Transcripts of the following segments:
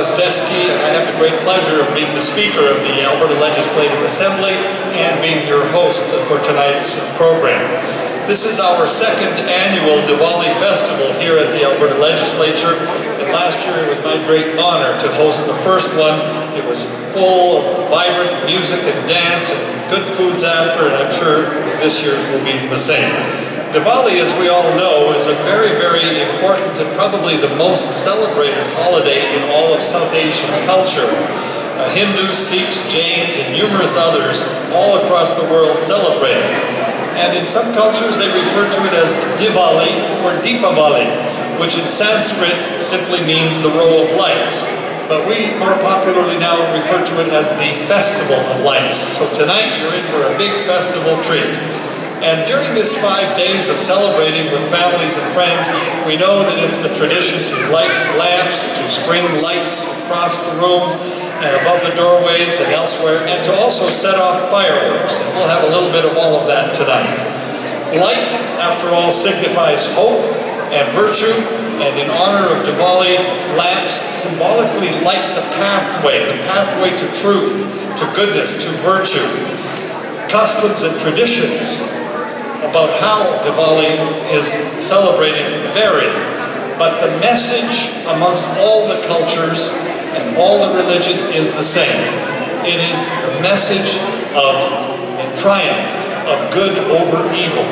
Gozdeski, and I have the great pleasure of being the speaker of the Alberta Legislative Assembly and being your host for tonight's program. This is our second annual Diwali Festival here at the Alberta Legislature, and last year it was my great honor to host the first one. It was full of vibrant music and dance and good foods after, and I'm sure this year's will be the same. Diwali, as we all know, is a very, very important and probably the most celebrated holiday in all of South Asian culture. Hindus, Sikhs, Jains, and numerous others all across the world celebrate it. And in some cultures, they refer to it as Diwali or Deepavali, which in Sanskrit simply means the row of lights. But we more popularly now refer to it as the Festival of Lights. So tonight, you're in for a big festival treat. And during this 5 days of celebrating with families and friends, we know that it's the tradition to light lamps, to string lights across the rooms and above the doorways and elsewhere, and to also set off fireworks. And we'll have a little bit of all of that tonight. Light, after all, signifies hope and virtue, and in honor of Diwali, lamps symbolically light the pathway to truth, to goodness, to virtue. Customs and traditions about how Diwali is celebrated vary, but the message amongst all the cultures and all the religions is the same. It is the message of the triumph of good over evil.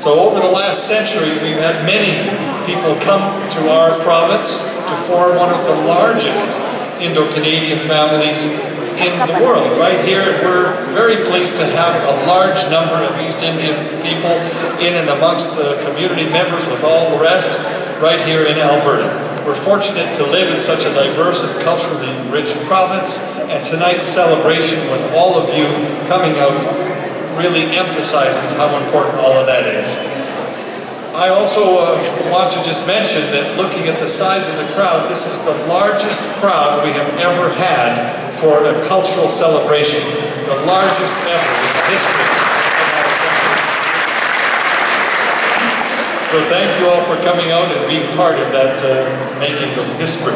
So over the last century, we've had many people come to our province to form one of the largest Indo-Canadian families in the world. Right here, we're very pleased to have a large number of East Indian people in and amongst the community members with all the rest right here in Alberta. We're fortunate to live in such a diverse and culturally rich province, and tonight's celebration with all of you coming out really emphasizes how important all of that is. I also want to just mention that looking at the size of the crowd, this is the largest crowd we have ever had for a cultural celebration, the largest ever in the history of our assembly. So thank you all for coming out and being part of that making of history.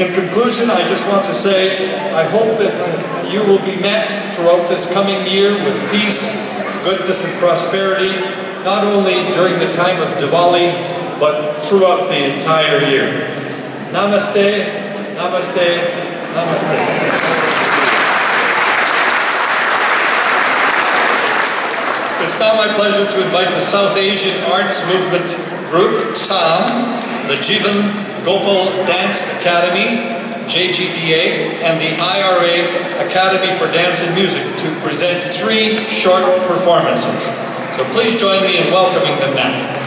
In conclusion, I just want to say, I hope that you will be met throughout this coming year with peace, goodness, and prosperity, not only during the time of Diwali, but throughout the entire year. Namaste, namaste, namaste. It's now my pleasure to invite the South Asian Arts Movement Group, SAM, the Jivan Gopal Dance Academy, JGDA, and the IRA Academy for Dance and Music to present 3 short performances. So please join me in welcoming them now.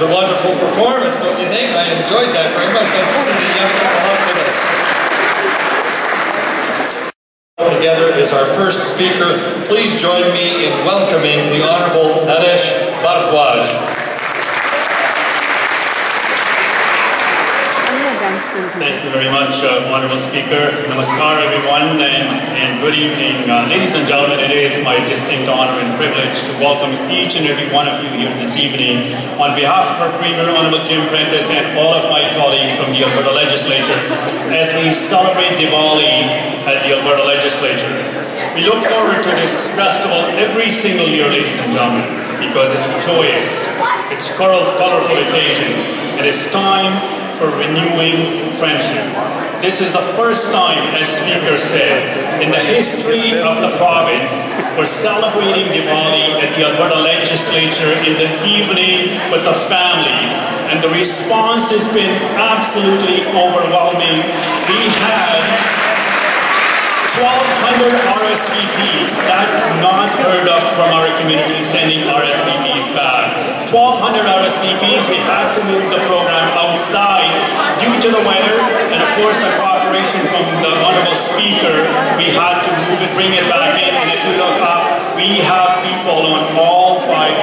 was a wonderful performance, don't you think? I enjoyed that very much. Thanks to the young people up with us. Together is our first speaker. Please join me in welcoming the Honorable Naresh Bhargwaj. Thank you very much, Honorable Speaker. Namaskar, everyone, and good evening. Ladies and gentlemen, it is my distinct honor and privilege to welcome each and every one of you here this evening. On behalf of our Premier, Honorable Jim Prentice, and all of my colleagues from the Alberta Legislature, as we celebrate Diwali at the Alberta Legislature. We look forward to this festival every single year, ladies and gentlemen, because it's joyous, it's a colorful occasion, and it's time for renewing friendship. This is the first time, as Speaker said, in the history of the province, we're celebrating Diwali at the Alberta Legislature in the evening with the families, and the response has been absolutely overwhelming. We had 1,200 RSVPs. That's not heard of from our community, sending RSVPs back. 1,200 RSVPs, we had to move the program outside due to the weather, and of course our cooperation from the Honorable Speaker, we had to move it, bring it back in. And if you look up, we have people on all five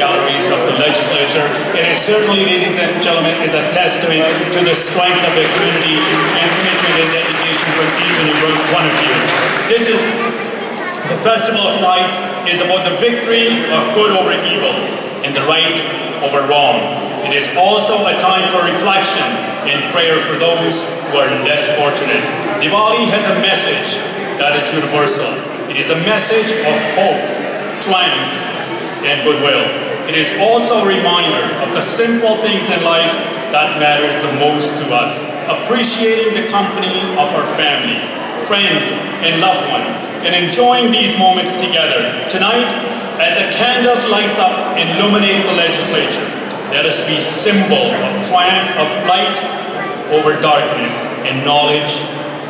galleries of the Legislature. It is certainly, ladies and gentlemen, is a testament to the strength of the community and commitment and dedication from each and every one of you. This is the Festival of Lights is about the victory of good over evil and the right over wrong. It is also a time for reflection and prayer for those who are less fortunate. Diwali has a message that is universal. It is a message of hope, triumph, and goodwill. It is also a reminder of the simple things in life that matters the most to us. Appreciating the company of our family, friends, and loved ones, and enjoying these moments together. Tonight, as the candles light up and illuminate the Legislature, let us be symbol of triumph of light over darkness and knowledge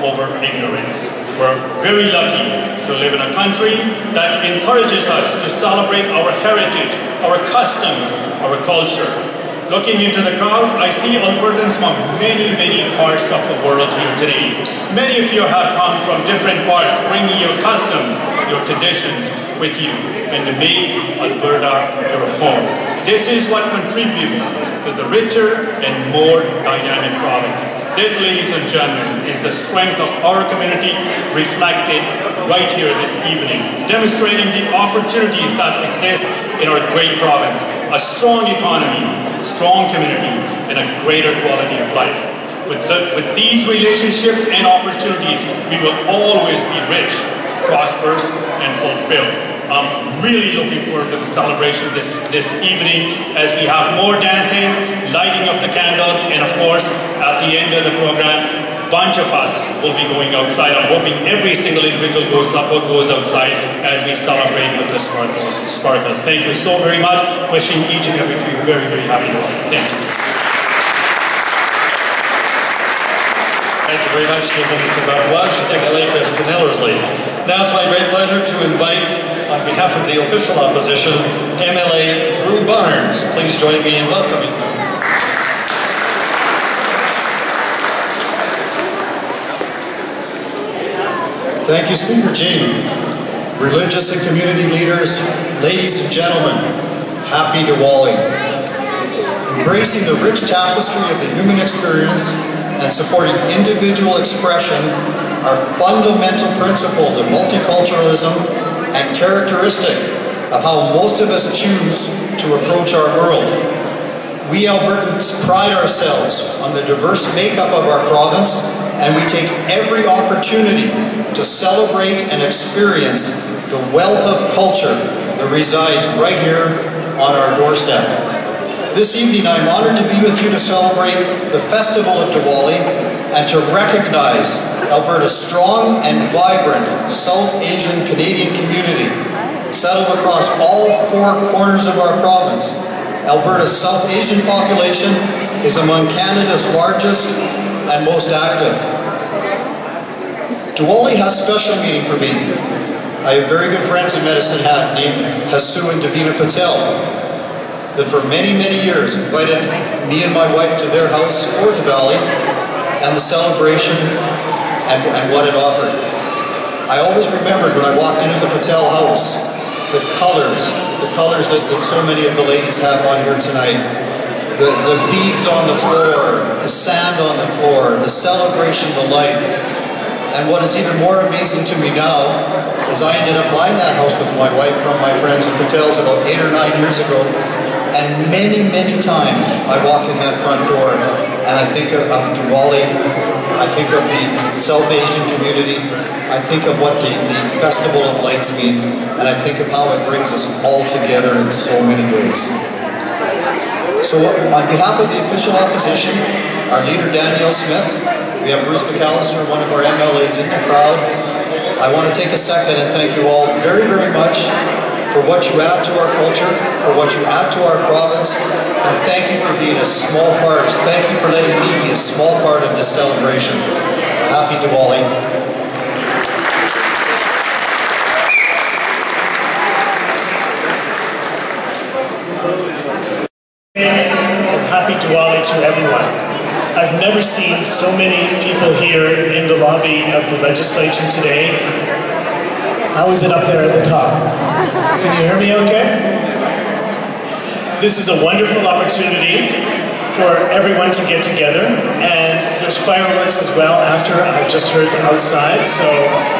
over ignorance. We're very lucky to live in a country that encourages us to celebrate our heritage, our customs, our culture. Looking into the crowd, I see Albertans from many, many parts of the world here today. Many of you have come from different parts, bringing your customs, your traditions with you, and to make Alberta your home. This is what contributes to the richer and more dynamic province. This, ladies and gentlemen, is the strength of our community reflected right here this evening, demonstrating the opportunities that exist in our great province. A strong economy, strong communities, and a greater quality of life. With these relationships and opportunities, we will always be rich, prosperous, and fulfilled. I'm really looking forward to the celebration this evening as we have more dances, lighting of the candles, and of course, at the end of the program, a bunch of us will be going outside. I'm hoping every single individual goes outside as we celebrate with the sparkles. Thank you so very much. Wishing each and every one very, very happy Diwali. Thank you. Thank you very much, Mr. Bhargwaj. Thank you, Mr. Nellersley. Now it's my great pleasure to invite, on behalf of the official opposition, MLA Drew Barnes. Please join me in welcoming him. Thank you, Speaker Jean. Religious and community leaders, ladies and gentlemen, happy Diwali. Embracing the rich tapestry of the human experience and supporting individual expression are fundamental principles of multiculturalism and characteristic of how most of us choose to approach our world. We Albertans pride ourselves on the diverse makeup of our province, and we take every opportunity to celebrate and experience the wealth of culture that resides right here on our doorstep. This evening, I'm honored to be with you to celebrate the Festival of Diwali and to recognize Alberta's strong and vibrant South Asian Canadian community, settled across all four corners of our province. Alberta's South Asian population is among Canada's largest and most active. Diwali has special meaning for me. I have very good friends in Medicine Hat named Hasu and Davina Patel. that for many, many years invited me and my wife to their house for Diwali and the celebration and what it offered. I always remembered when I walked into the Patel house, the colors that so many of the ladies have on here tonight, the beads on the floor, the sand on the floor, the celebration, the light. And what is even more amazing to me now is I ended up buying that house with my wife from my friends at Patels about 8 or 9 years ago. And many, many times I walk in that front door and I think of Diwali, I think of the South Asian community, I think of what the Festival of Lights means, and I think of how it brings us all together in so many ways. So on behalf of the official opposition, our leader Danielle Smith, we have Bruce McAllister, one of our MLAs in the crowd. I want to take a second and thank you all very, very much for what you add to our culture, for what you add to our province, and thank you for being a small part. Thank you for letting me be a small part of this celebration. Happy Diwali. Happy Diwali to everyone. I've never seen so many people here in the lobby of the legislature today. How is it up there at the top? Can you hear me okay? This is a wonderful opportunity for everyone to get together, and there's fireworks as well after, I just heard outside, so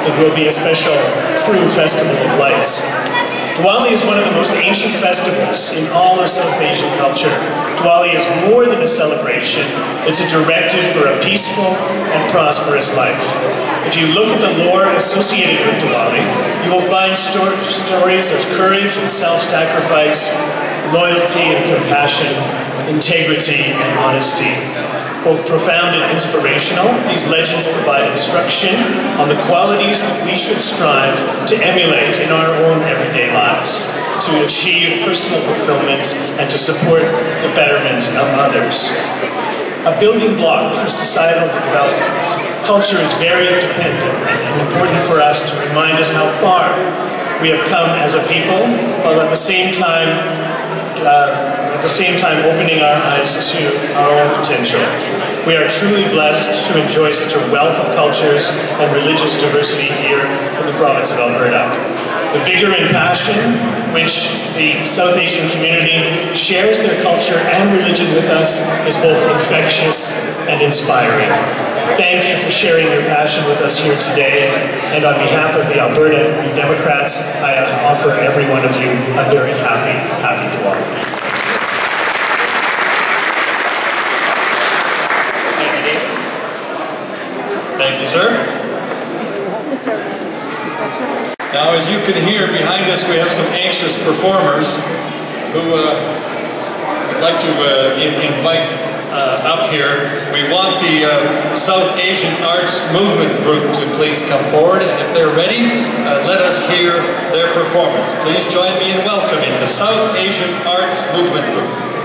it will be a special, true festival of lights. Diwali is one of the most ancient festivals in all our South Asian culture. Diwali is more than a celebration, it's a directive for a peaceful and prosperous life. If you look at the lore associated with Diwali, you will find stories of courage and self-sacrifice, loyalty and compassion, integrity and honesty. Both profound and inspirational, these legends provide instruction on the qualities that we should strive to emulate in our own everyday lives, to achieve personal fulfillment and to support the betterment of others. A building block for societal development, culture is very dependent and important for us to remind us how far we have come as a people, while at the same time opening our eyes to our own potential. We are truly blessed to enjoy such a wealth of cultures and religious diversity here in the province of Alberta. The vigor and passion which the South Asian community shares their culture and religion with us is both infectious and inspiring. Thank you for sharing your passion with us here today, and on behalf of the Alberta Democrats, I offer every one of you a very happy Diwali. Thank you, sir. Now, as you can hear behind us, we have some anxious performers who would like to invite up here. We want the South Asian Arts Movement Group to please come forward, and if they're ready, let us hear their performance. Please join me in welcoming the South Asian Arts Movement Group.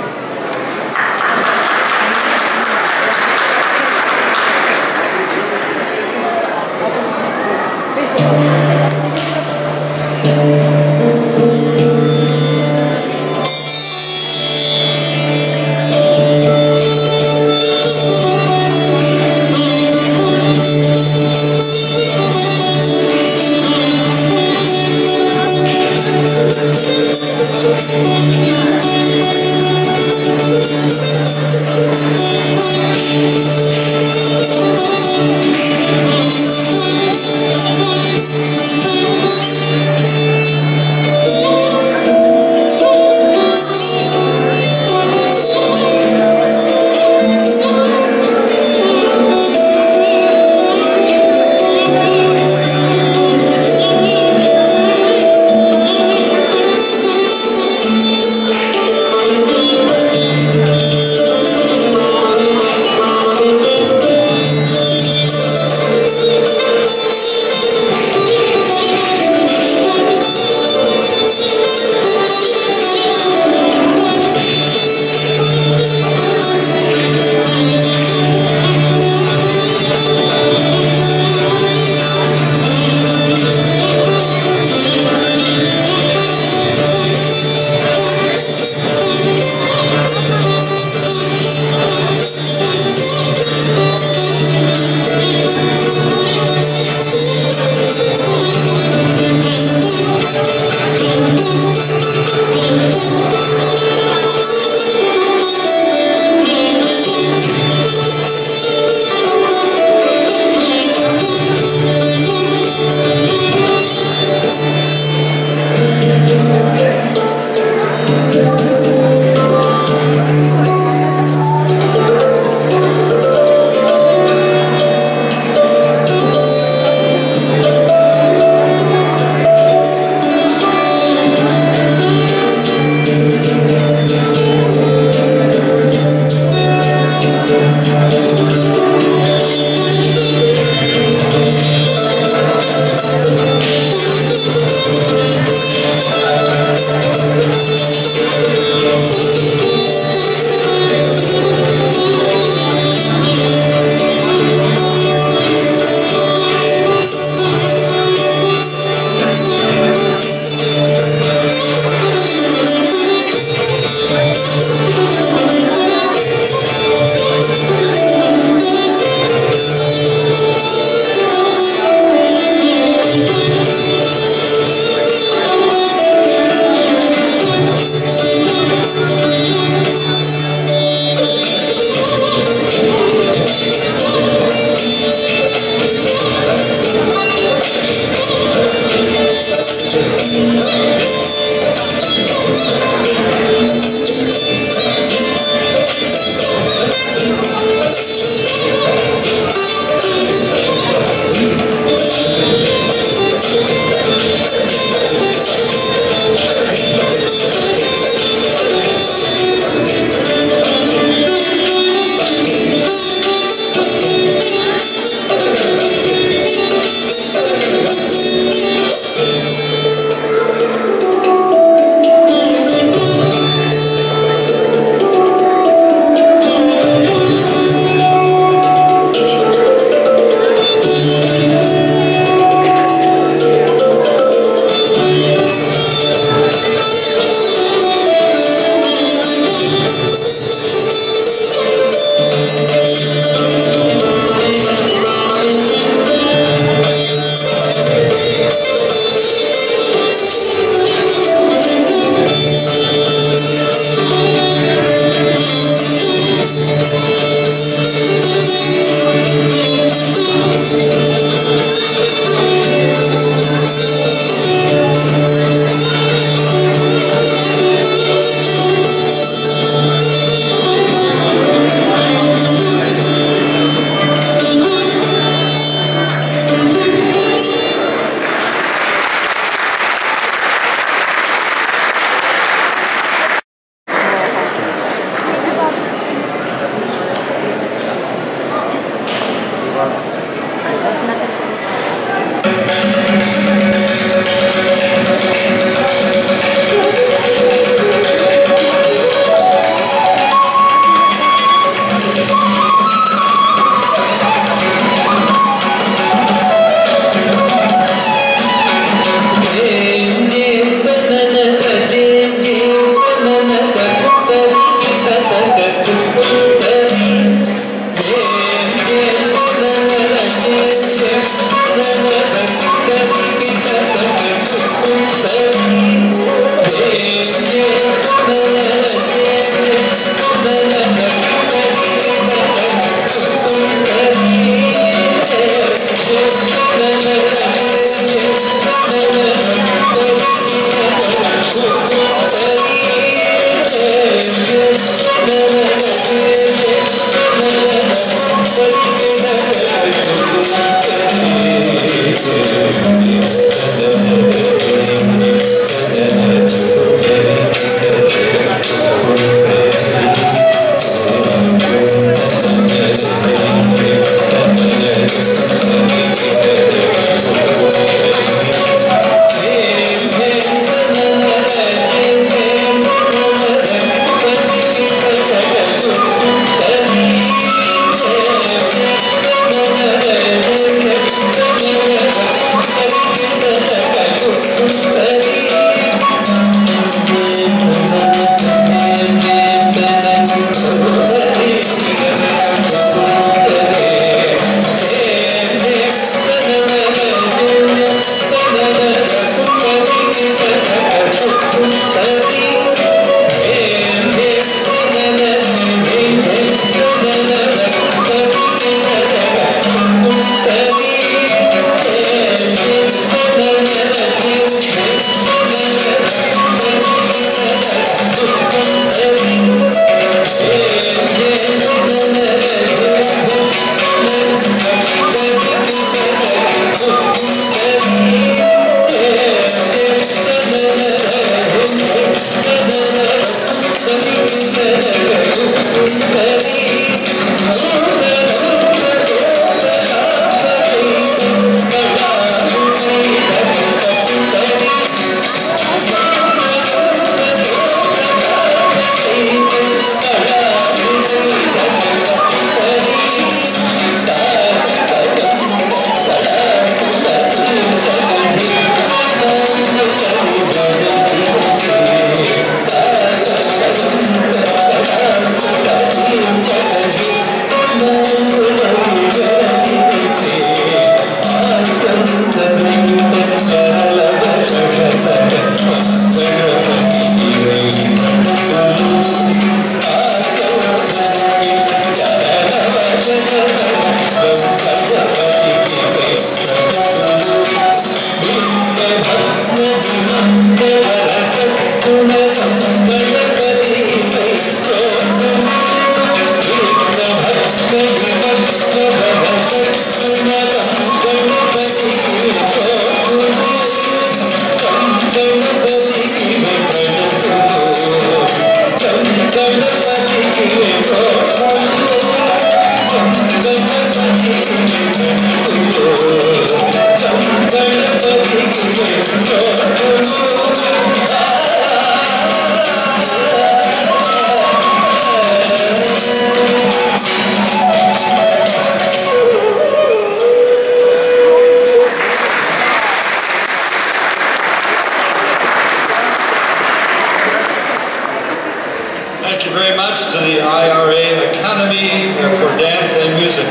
Thank you very much to the IRA Academy for Dance and Music.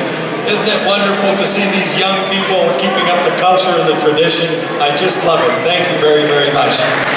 Isn't it wonderful to see these young people keeping up the culture and the tradition? I just love it. Thank you very, very much.